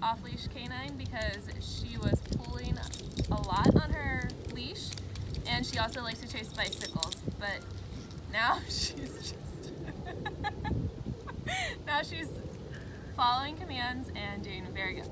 off-leash canine because she was pulling a lot on her leash, and she also likes to chase bicycles, but now she's just now she's following commands and doing very good.